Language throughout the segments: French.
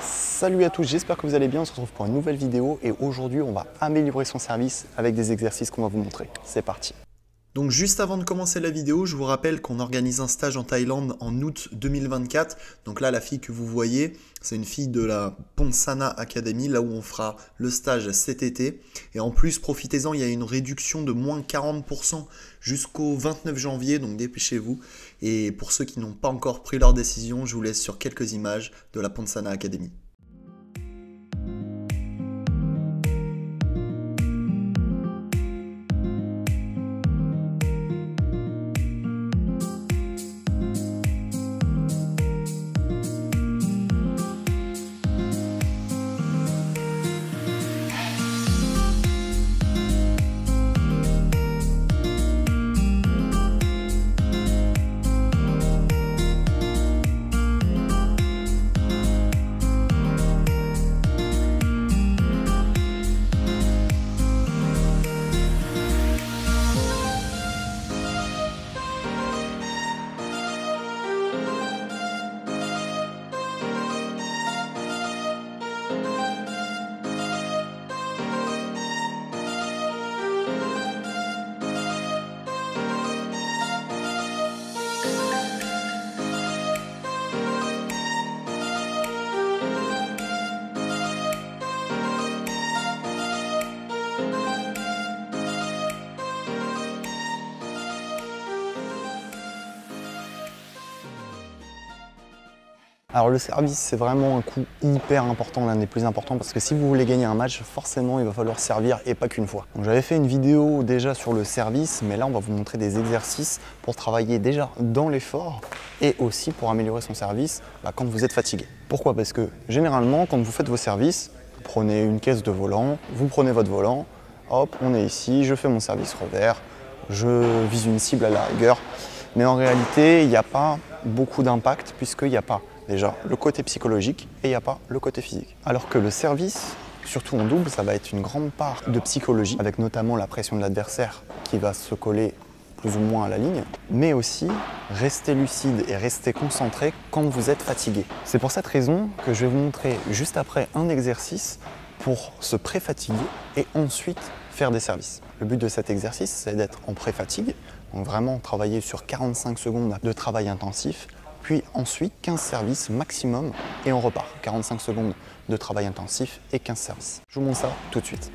Salut à tous, j'espère que vous allez bien, on se retrouve pour une nouvelle vidéo et aujourd'hui on va améliorer son service avec des exercices qu'on va vous montrer. C'est parti. Donc juste avant de commencer la vidéo, je vous rappelle qu'on organise un stage en Thaïlande en août 2024. Donc là, la fille que vous voyez, c'est une fille de la Ponsana Academy, là où on fera le stage cet été. Et en plus, profitez-en, il y a une réduction de moins 40% jusqu'au 29 janvier, donc dépêchez-vous. Et pour ceux qui n'ont pas encore pris leur décision, je vous laisse sur quelques images de la Ponsana Academy. Alors le service, c'est vraiment un coût hyper important, l'un des plus importants, parce que si vous voulez gagner un match, forcément il va falloir servir et pas qu'une fois. Donc j'avais fait une vidéo déjà sur le service, mais là on va vous montrer des exercices pour travailler déjà dans l'effort et aussi pour améliorer son service quand vous êtes fatigué. Pourquoi? Parce que généralement quand vous faites vos services, vous prenez une caisse de volant, vous prenez votre volant, hop, on est ici, je fais mon service revers, je vise une cible à la rigueur, mais en réalité il n'y a pas beaucoup d'impact puisqu'il n'y a pas déjà le côté psychologique et il n'y a pas le côté physique. Alors que le service, surtout en double, ça va être une grande part de psychologie avec notamment la pression de l'adversaire qui va se coller plus ou moins à la ligne, mais aussi rester lucide et rester concentré quand vous êtes fatigué. C'est pour cette raison que je vais vous montrer juste après un exercice pour se pré-fatiguer et ensuite faire des services. Le but de cet exercice, c'est d'être en pré-fatigue, donc vraiment travailler sur 45 secondes de travail intensif, puis ensuite 15 services maximum et on repart. 45 secondes de travail intensif et 15 services. Je vous montre ça tout de suite.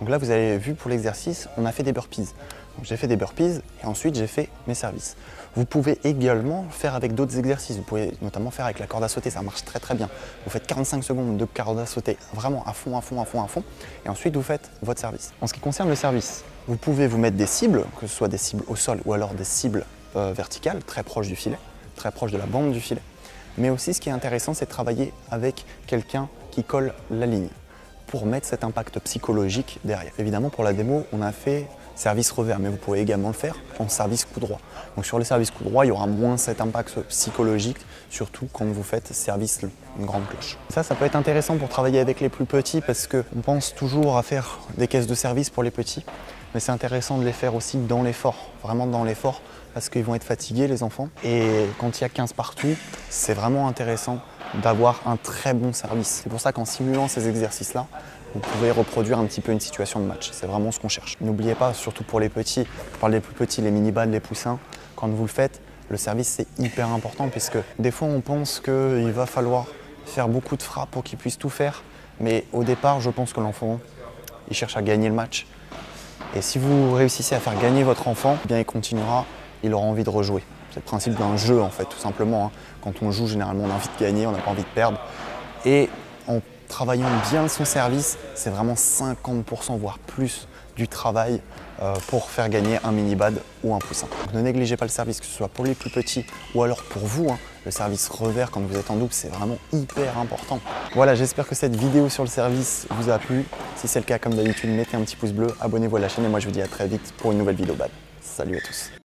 Donc là, vous avez vu pour l'exercice, on a fait des burpees. J'ai fait des burpees et ensuite j'ai fait mes services. Vous pouvez également faire avec d'autres exercices. Vous pouvez notamment faire avec la corde à sauter, ça marche très bien. Vous faites 45 secondes de corde à sauter vraiment à fond. Et ensuite, vous faites votre service. En ce qui concerne le service, vous pouvez vous mettre des cibles, que ce soit des cibles au sol ou alors des cibles verticales, très proches du filet, très proches de la bande du filet. Mais aussi, ce qui est intéressant, c'est de travailler avec quelqu'un qui colle la ligne, pour mettre cet impact psychologique derrière. Évidemment, pour la démo, on a fait service revers, mais vous pouvez également le faire en service coup droit. Donc sur les services coup droit, il y aura moins cet impact psychologique, surtout quand vous faites service long, une grande cloche. Ça peut être intéressant pour travailler avec les plus petits parce qu'on pense toujours à faire des caisses de service pour les petits, mais c'est intéressant de les faire aussi dans l'effort, vraiment dans l'effort, parce qu'ils vont être fatigués, les enfants. Et quand il y a 15 partout, c'est vraiment intéressant d'avoir un très bon service. C'est pour ça qu'en simulant ces exercices-là, vous pouvez reproduire un petit peu une situation de match. C'est vraiment ce qu'on cherche. N'oubliez pas, surtout pour les petits, je parle des plus petits, les mini-balles, les poussins, quand vous le faites, le service c'est hyper important puisque des fois on pense qu'il va falloir faire beaucoup de frappes pour qu'il puisse tout faire. Mais au départ, je pense que l'enfant, il cherche à gagner le match. Et si vous réussissez à faire gagner votre enfant, eh bien il continuera, il aura envie de rejouer. C'est le principe d'un jeu en fait, tout simplement, hein. Quand on joue, généralement on a envie de gagner, on n'a pas envie de perdre. Et en travaillant bien son service, c'est vraiment 50% voire plus du travail pour faire gagner un mini-bad ou un poussin. Donc ne négligez pas le service, que ce soit pour les plus petits ou alors pour vous, hein, le service revers quand vous êtes en double, c'est vraiment hyper important. Voilà, j'espère que cette vidéo sur le service vous a plu. Si c'est le cas, comme d'habitude, mettez un petit pouce bleu, abonnez-vous à la chaîne et moi je vous dis à très vite pour une nouvelle vidéo bad. Salut à tous.